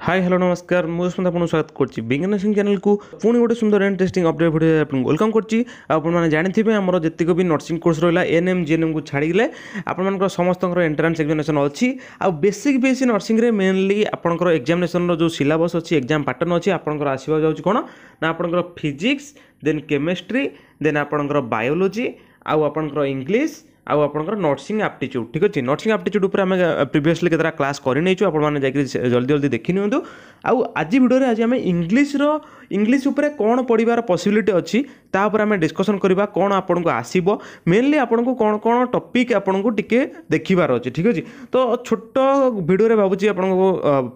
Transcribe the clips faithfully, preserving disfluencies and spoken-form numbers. Hi hello नमस्कार मुझे आपको स्वागत करछि बिंग नर्सिंग चैनल को पुणी गोटे सुंदर एंड इंटरेस्टिंग अपडेट भिडियो आपको वेलकम करछि। आपण माने जानिथिबे हमरो जतिको भी नर्सिंग कोर्स रहला एनएम जीएनएम को छाड़ी गेले आपण मानकर समस्तकर एंट्रेंस एग्जामिनेशन अछि आ बेसिक बेसिक नर्सिंग रे मेनली आपनकर एग्जामिनेशन रो जो सिलेबस अछि एग्जाम पैटर्न अछि आपनकर आसीबा जाउछि कोन ना आपनकर फिजिक्स देन केमिस्ट्री देन आपनकर बायोलॉजी आ आपनकर इंग्लिश आउ आपंकर नर्सिंग आप्टिट्यूड ठीक अच्छे। नर्सिंग आप्टिट्यूड उपर आम प्रिवियसली केतरा क्लास करनी आपकी जल्दी जल्दी देखी निंतु। आउ आज भिडियो आज आम इंग्लिश रो इंग्लिश उपर कौन पढ़ार पॉसिबिलिटी अच्छी तापर आम डिस्कसन करवा कौन आपन को आसीबो मेनली आपन को कौन कौन टॉपिक आपन को टिके देखिबार अछि ठीक अछि। तो छोट भिडियो रे भाबुची आपन को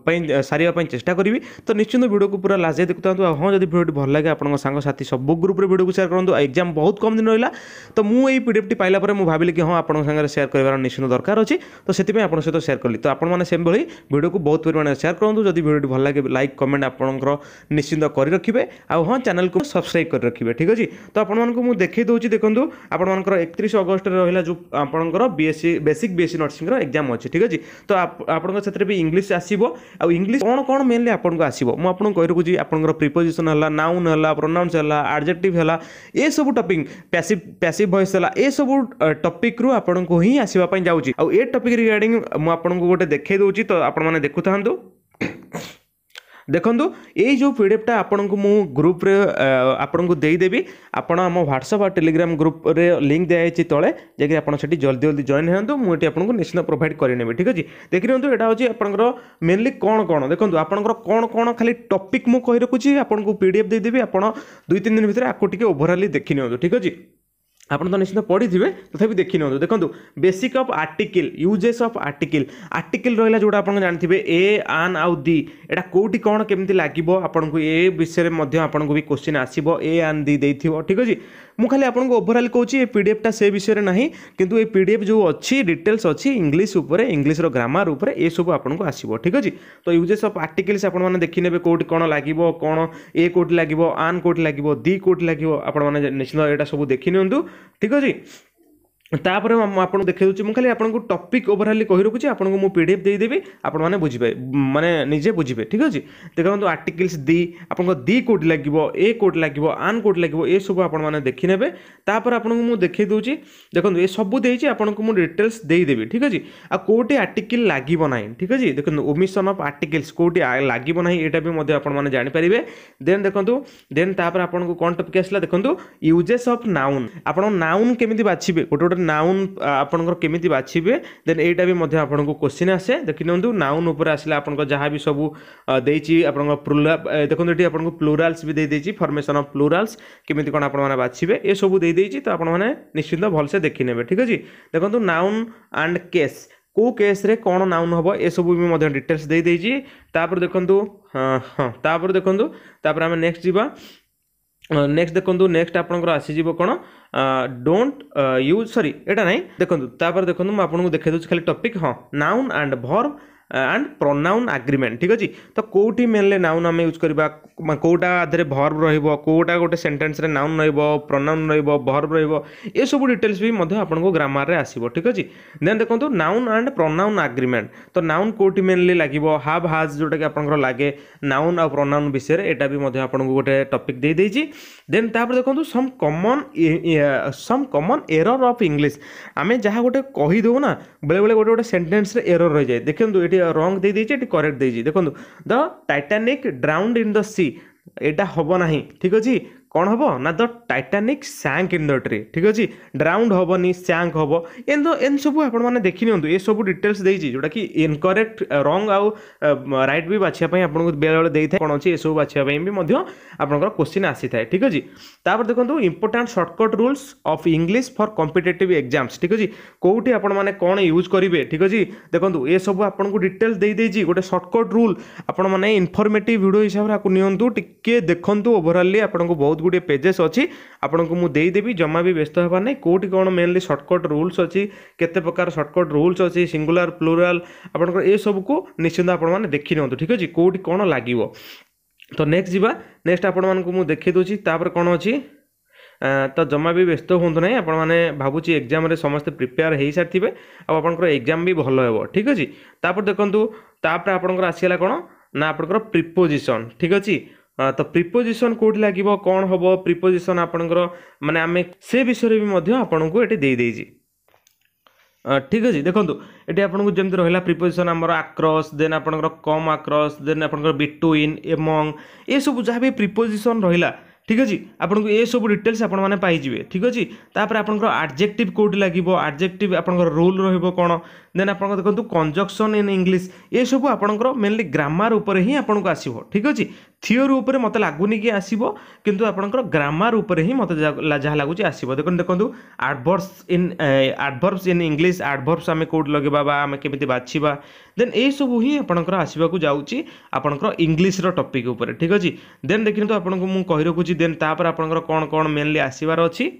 पई सारिया पई चेष्टा करबी तो निश्चित भिडियो को पूरा लाजे देखतांतु। हां जदी भिडियो भल लागे आपन संग साथी सब ग्रुप रे भिडियो को शेयर करंतु। एग्जाम बहुत कम दिन रहला तो मु ए पीडीएफ टी पाइला पर मु भाबिले कि हां आपन संग शेयर करबार निश्चित दरकार अछि तो सेति पई आपन सहित शेयर करली। तो आपन माने सेम भली भिडियो को बहुत परिमाण शेयर करंतु। जदी भिडियो भल लागे लाइक कमेंट आपनकर निश्चित करि रखिबे आ हां चैनल को सब्सक्राइब कर रखिबे ठीक अछि। तो आपको मुझे देखे दूसरी देखो आपर एकतीस अगस्त रहा जो आपंकर BSc basic BSc nursing exam अच्छे ठीक अच्छे। तो आपंतर भी इंग्लिश आसो आउ इंग्लिश कौन कौन मेनली आपको आसो मुझे कही रखुच्छी आपंकर प्रिपोजिशन है नाउन है प्रोनाउंस है एडजेक्टिव है ये सब टॉपिक पैसिव पैसिव वॉइस है ये सब टॉपिक रु आपको ही आसवाई जाऊँगी आउ ए टॉपिक रिगार्डिंग मुझे गोटे देखे दूसरी तो आपने देखु था देखो ये जो पीडीएफटा आपन को मु ग्रुप रे आपन को दे देबी आपन हम व्हाट्सएप और टेलीग्राम ग्रुप रे लिंक दिखाई तले जैसे आपड़ से जल्दी जल्दी जॉइन होतु मुझे आपको निश्चित प्रोवाइड करने ठीक अच्छे। देखी निंतु यहाँ हूँ आपंकर मेनली कौन कौन देखो आपंकर कौन कौन खाली टॉपिक मुझे कही रखुच्छी आपन को पीडीएफ दे देबी आपड़ दुई तीन दिन भितर आपको टिके ओवरऑल देखी निंतु ठीक अच्छे। आपन तो निश्चित पढ़ी थे तथापि देखी ना देखो basic of article uses of article article रहा जोड़ा आप जानते हैं ए आन आउ दि एटा कोटी कौन केमती लागिबो आपन को ए विषय में आपन को भी क्वेश्चन आसीबो ए आन दि देथिबो ठीक अछि। मु खाली आपन को ओवरऑल कहूँ ये पीडीएफ टा से विषय ना किंतु ये पीडीएफ जो अच्छी डिटेल्स अच्छी इंग्लिश उपर इंग्लिश रो ग्रामर उपर ए सब आपन को आसीबो ठीक अछि। तो यूजेस ऑफ आर्टिकल्स आपन माने देखि नेबे कोटी कौन लागिबो कौन ए कोटी लागिबो आन कोटी लागिबो दि कोटी लागिबो आपन माने निश्चित एटा सब देखि नंतु ठीक अच्छे। तापर आपको देखे दूसरी मुझे खाली आपको टॉपिक ओवरऑल कही रखुच्छी आपको मुझे पीडीएफ देदेवि आपण मैंने बुझे माने निजे बुझे ठीक अच्छे। देखो आर्टिकल्स दी आपको दी कोट लगे ए कोट लगे आन कोट लगे ये सब आपने देखने तापर आपको मुझे देखे दूसरी देखो ये सब देती आपको मुझे डिटेल्स देदेवि ठीक अच्छे। आ कौटे आर्टिकल लगे ना ठीक अच्छे। देखो ओमिशन ऑफ आर्टिकल्स कौटी लगे ना यहाँ भी आपने जानीपर देन देखो देन तापर आपको कौन टॉपिक आसला देखो यूजेस ऑफ नाउन आप नाउन केमी बाछे गोटे गोटे नाउन आपनकर केमिति बाछिबे देन एटा भी मध्य आपनको क्वेश्चन आसे देखि नंतु नाउन ऊपर आसला आपनको जहा भी सब देछि आपनको प्लुरल देखंतु एटी आपनको प्लुरल्स भी दे देछि फॉर्मेशन ऑफ प्लुरल्स केमिति कोन आपन माने बाछिबे ए सब दे देछि तो आपन माने निश्चित भल से देखि नेबे ठीक अछि। देखंतु नाउन एंड केस को केस रे कोन नाउन हबो ए सब भी मध्य डिटेल्स दे देछि तापर देखंतु हां हां तापर देखंतु तापर हम नेक्स्ट जीवा नेक्स्ट देखंतु नेक्स्ट आपनकर आसी जीवो कोन डोंट यूज सॉरी एटा नहीं देखंतु तापर देखंतु म आपनकु देखे दोछ खाली टॉपिक हां noun and verb and pronoun agreement ठीक अच्छे। तो कौटी मेनली नाउन आम यूज करवा कौटा आधे भर्ब रहिबो कौटा गोटे सेंटेंस रे नाउन रहिबो प्रोनाउन रहिबो भर्ब रहिबो ए सब डिटेल्स भी मध्य आपनको ग्रामर रे आसीबो ठीक अच्छे। देन देखंतु नाउन एंड प्रोनाउन एग्रीमेंट तो नाउन कौटी मेनली लागिबो हाव हाज जोटा कि आपनकर लागे नाउन और प्रोनाउन विषय रे एटा भी मध्य आपनको गोटे टॉपिक दे देछि। देन तापर देखंतु some common some common error of English आमे जहा गोटे कहि दो ना बेले बेले गोटे गोटे सेंटेंस रे एरर रहि जाय देखंतु एटी रॉन्ग दे देछि एटी करेक्ट देछि देखंतु the Titanic drowned in the sea एटा हबो नाही ठीक अछि। कौन हबो ना the Titanic sank in the tree ठीक अछि। ड्राउंड हबोनी सैंक हबो एन एन सब आपण माने देखि नियंतु ए सब डिटेल्स देछि जोटा कि इनकरेक्ट रॉन्ग आउ राइट भी बाछिया पई आपण को बेले बेले देइ थाय कोन अछि ए सब बाछिया पई भी मध्य आपण क्वेश्चन आसी थाय ठीक अछि। तापर देखंतु important shortcut rules of English for competitive exams ठीक अछि। कोउटी आपण माने कोन यूज करिवे ठीक अछि। देखंतु ए सब आपण को डिटेल्स देइ देछि गोटे शॉर्टकट रूल आपण माने इन्फॉर्मेटिव वीडियो हिसाब रा को नियंतु टिके देखंतु ओवरऑलली आपण को बहुत गुडे पेजेस अच्छी आपको मुझेदेवी जमा भी व्यस्त होबार नहीं कौटी कौन मेनली शॉर्टकट रूल्स अच्छी केते प्रकार शॉर्टकट रूल्स अच्छी सिंगुलर प्लुराल आपनकर ए सब को निश्चित आपण माने देखि नंतु ठीक अछि कौटी कौन लागिवो। तो नेक्स्ट जीवा नेक्स्ट आपण मान को मु देखि दोछि तापर कोन अछि तो जमा भी व्यस्त होंतु नहीं आपण माने भाबुची एग्जाम रे समस्त प्रिपेयर हे सारथिबे आ आपनकर एग्जाम भी भलो हेबो ठीक अछि। तापर देखंतु तापर आपनकर आसीला कोन ना आपणकर प्रिपोजिशन ठीक अछि। तो प्रिपोजिशन कोठी लागिबो कोन हबो प्रिपोजिशन आपणकर माने आमे से विषय रे भी मध्य आपणको एटी देई देई छी ठीक अछि। देखंतु एटी आपणको जेमते रहला प्रिपोजिशन हमर आक्रॉस देन आपणकर कम आक्रॉस देन आपणकर बिटवीन एमंग ए सब जहा भी प्रिपोजिशन रहला ठीक अछि आपनको ए सब डिटेल्स आपण माने पाई जिवे ठीक अछि। तापर आपनकर एडजेक्टिव कोड लागिबो एडजेक्टिव आपनकर रूल रहइबो कोन देन आपन देखंतु कंजक्शन इन इंग्लिश ए सब आपनकर मेनली ग्रामर ऊपर ही आपनको आसीबो ठीक अछि। थियोरी ऊपर मते लागुनी कि आसीबो किंतु आपनकर ग्रामर ऊपर ही मते जहा लागु जे आसीबो। देखन देखंतु adverbs in adverbs in English adverbs आमे कोड लगेबा बा आमे केमिति बाछीबा देन ए सब ही आपनकर आसीबा को जाउची आपनकर इंग्लिश रो टॉपिक ऊपर ठीक अछि। देन देखिनतु आपनको मु कहि रखुची देन तापर आपनकर कोन कोन मेनली आसीबार अछि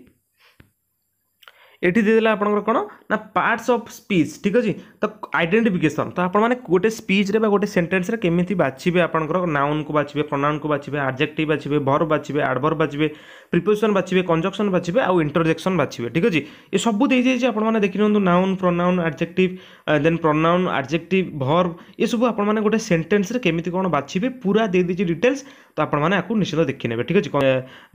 एठी दे देला आपनकर कोन ना पार्ट्स ऑफ स्पीच ठीक अछि। तो आइडेंटिफिकेशन तो आपण माने गोटे स्पीच रे बा गोटे सेंटेंस रे केमिति बाछिबे आपनकर नाउन को बाछिबे प्रोनाउन को बाछिबे एडजेक्टिव बाछिबे वर्ब बाछिबे एडवर्ब बाछिबे प्रीपोजिशन बाछिबे कंजक्शन बाछिबे आ इंटरजेक्शन बाछिबे ठीक अछि। ए सब दे जे जे आपण माने देखिनों noun pronoun adjective then pronoun adjective verb ए सब आपण माने गोटे सेंटेंस रे केमिति कोन बाछिबे पूरा दे दे जे डिटेल्स तो आपण माने आकु निश्चित देखिनेबे ठीक अछि।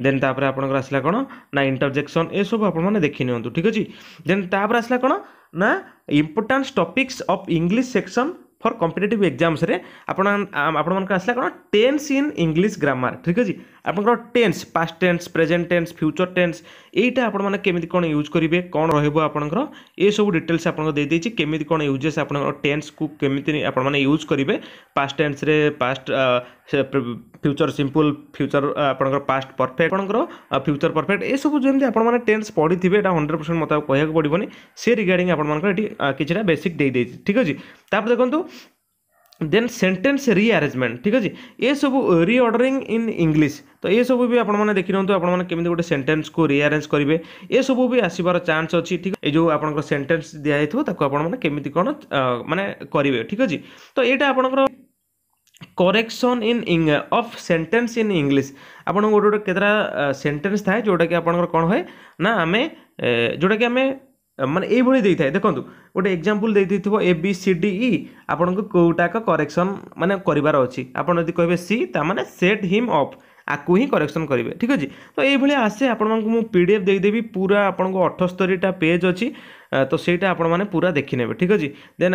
देन तापर आपनकर आसला कोन ना इंटरजेक्शन ए सब आपण माने देखिनियों ठीक अछि। देन तापर आसला कोन ना importance topics of English section for competitive exams रे आपण आपण मानक आसला कोन टेंस इन इंग्लिश ग्रामर ठीक अछि। आपनकर tense past tense present tense future tense एटा आपण माने केमिति कोन यूज करिवे कोन रहबो आपनकर ए सब डिटेल्स आपनको दे दै छी केमिति कोन यूजेस आपनकर टेंस को केमिति आपण माने यूज करिवे पास्ट टेंस रे पास्ट फ्यूचर सिंपल फ्यूचर आपनकर पास्ट परफेक्ट आपनकर फ्यूचर परफेक्ट ए सब जेमति आपण माने टेंस पढि थिबे एटा हंड्रेड परसेंट मता कहया पडिबोनी से रिगार्डिंग आपण मानकर एटी किछटा बेसिक दे दै छी ठीक अछि। तापर देखंतु देन सेंटेंस रिअरेंजमेंट ठीक अछि। ए सब रिऑर्डरिंग इन इंग्लिश तो ये सब भी आपण माने देखिनोंतु आपण माने केमिति गोटे सेंटेंस को रिअरेंज करिवे ए सब भी आसीबार चांस अछि ठीक ए जो आपनकर सेंटेंस दिया हेतु ताको आपण माने केमिति कोन माने करिवे ठीक अछि। तो एटा आपनकर correction in of sentence in English आपण गोटे गोटे केतरा सेंटेंस थाए जोटा कि आपनकर कोन होय ना आमे जोटा कि आमे माने ए भली देई थाए। देखंतु गोटे एग्जांपल देई दिथिबो A B C D E आपन को कोटा का करेक्शन माने करिवार अछि आपन यदि कहबे सी ता माने सेट हिम अप आकु ही करेक्शन करिवे ठीक अछि। तो ए भली आसे आपन मन को मु पीडीएफ देई देबी पूरा आपन को अठहत्तर टा पेज अछि तो सेटा आपन माने पूरा देखि नेबे ठीक अछि। Then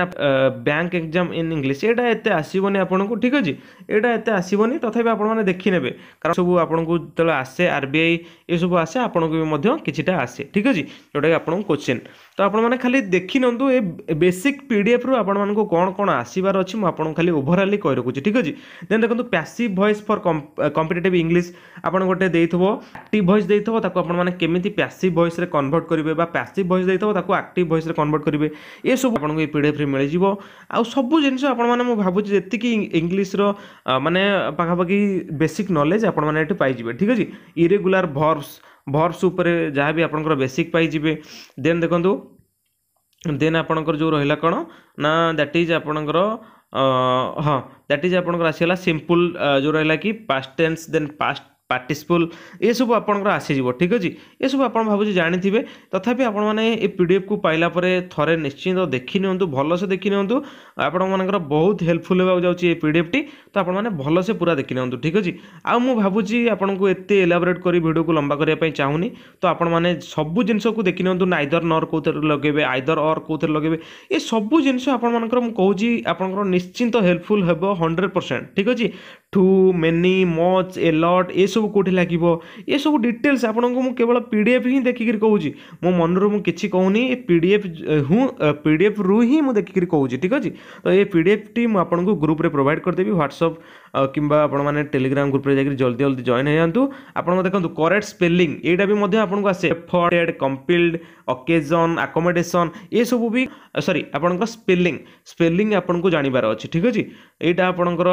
bank exam in English एटा एते आसीबोनी आपन को ठीक अछि एटा एते आसीबोनी तथापि आपन माने देखि नेबे कारण सब आपन को तले आसे आरबीआई ए सब आसे आपन को मध्य किछटा आसे ठीक अछि जोटा कि आपन क्वेश्चन तो आपन माने खाली देखि नंतु ए बेसिक पीडीएफ रो आपन मन को कोन कोन आसीबार अछि मु आपन खाली ओभरऑल कहि रखुची ठीक अछि। देन देखंतु passive voice for competitive English आपन गोटे देइथबो एक्टिव वॉइस देइथबो ताको आपन माने केमिति पैसिव वॉइस रे कन्वर्ट करिवे बा पैसिव वॉइस देइथबो ताको एक्टिव वॉइस रे कन्वर्ट करिवे ए सब आपन को पीडीएफ रे मिल जिवो आ सब जिंस आपन माने मु भाबु जेति कि इंग्लिश रो माने पाखा पाखी बेसिक नॉलेज आपन माने एटी पाई जिवे ठीक अछि। इरेगुलर वर्ब्स वर्ब्स ऊपर जहाँ भी आपनकर बेसिक पाई जिवे। देन देखंतु देन आपनकर जो रहला कोन ना दैट इज आपनकर हां दैट इज आपनकर आसीला सिंपल जो रहला कि past tense then past participle ए सब आपनकर आसी जिवो ठीक अछि। ए सब आपन भाबु जे जानि थिबे तथापि आपन माने ए पीडीएफ को पाइला परे थरे निश्चित देखि नियंतु भलो से देखि नियंतु आपन मानकर बहुत हेल्पफुल हेबा जाउची ए पीडीएफ टी तो आपन माने भलो से पूरा देखि नियंतु ठीक अछि। आ मु भाबु जी आपन को एते एलाबोरेट करी वीडियो को लंबा करिया पई चाहुनी तो आपन माने सब जिंस को देखि नियंतु नाइदर नॉर कोथर लगेबे आइदर और कोथर लगेबे ए सब जिंस आपन मानकर मु कहूजी आपनकर निश्चित हेल्पफुल हेबो हंड्रेड परसेंट ठीक अछि। Too many much a lot ए सब कोठी लागिबो ए सब डिटेल्स आपन को मु केवल पीडीएफ ही देखि कर कहूजी मो मनरो मु किछि कहूनी ए पीडीएफ हूं पीडीएफ रु ही मु देखि कर कहूजी ठीक अछि। तो ए पीडीएफ टी मु आपन को ग्रुप रे प्रोवाइड कर देबी व्हाट्सएप किबा आपन माने टेलीग्राम ग्रुप रे जाके जल्दी जल्दी जॉइन हे जानतु आपन को देखंतु करेक्ट स्पेलिंग एटा भी मध्ये आपन को आसे एफर्टेड कंपिल्ड ओकेजन अकोमोडेशन ए सब भी सॉरी आपन को स्पेलिंग स्पेलिंग आपन को जानिबार अछि ठीक अछि। एटा आपन को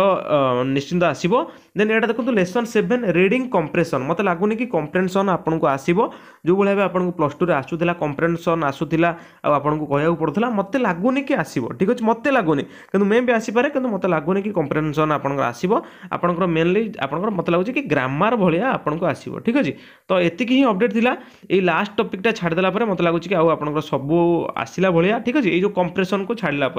निश्चित आसीबो। देन एटा देखंतु लेसन सेवन रीडिंग कंप्रेशन मत लागुनी कि कंप्रेन्शन आपन को आसीबो जो भले भाबे आपन को प्लस टू रे आसुथिला कंप्रेन्शन आसुथिला आ आपन को कहया पडथला मते लागुनी कि आसीबो ठीक अछि। मते लागुनी किंतु मैं भी आसी पारे किंतु मते लागुनी कि कंप्रेन्शन आपंकर आसो आपंकर मेनली आपंकर मत लगुच कि ग्रामर भाया आपको आसो ठीक अच्छे। तो ये ही अपडेट था ये लास्ट टॉपिकटा छाड़देला मत लगुच कि आपंकर सबू आसला भाया ठीक अच्छे। ये जो कंप्रेसन को छाड़ा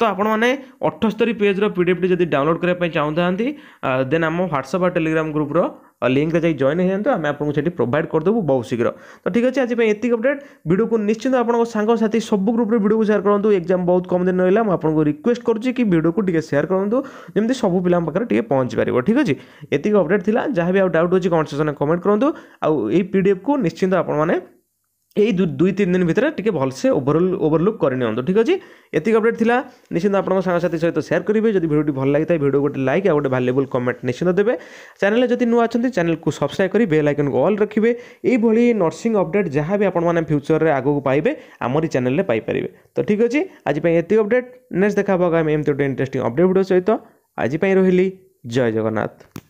तो आपने अठस्तरी पेज्र पीडीएफ जब डाउनलोड करने चाहूँता देन आम ह्वाट्सअप और टेलीग्राम ग्रुप्र लिंक रे जाई जॉइन हो जाते आम आपको से प्रोवाइड करदेबू बहुत शीघ्र। तो ठीक अच्छे आज एति अपडेट वीडियो को निश्चित आपंक सांगसाथी सब ग्रुप्रे वीडियो को शेयर करूँ। एग्जाम बहुत कम दिन रहा आपको रिक्वेस्ट करुँच कि वीडियो को टे शेयर करूँ जमी सब पिला पाखे पहुँची पार ठीक अच्छे। एति अपडेट था जहाँ भी डाउट होगी कमेंट सेक्शन में कमेंट करूँ आउ ए पीडीएफ को निश्चिंत आपने यही दुई तीन दिन भितर टे भलसे ओभरअल ओभरलुक करनी ठीक अच्छे। एति अपडेट था निश्चित आपंक सांगसाथी सहित शेयर करेंगे। जब भिडियो भल लगी है भिडियो गोटे लाइक आ गोटे भाल्युबल कमेंट निश्चित देते। चैनल जब नुआ अच्छा चैनल को सब्सक्राइब करी बेल आइकन को ऑल रखिए। यही नर्सिंग अपडेट जहाँ भी आपने फ्यूचर में आगू पाइबे आमरी चैनल पाइपर। तो ठीक अच्छे आज एति अपडेट नेक्स्ट देखा होगा एम एमती गोटे इंटरेस्टिंग अपडेट भिडियो सहित आजपाई रही। जय जगन्नाथ।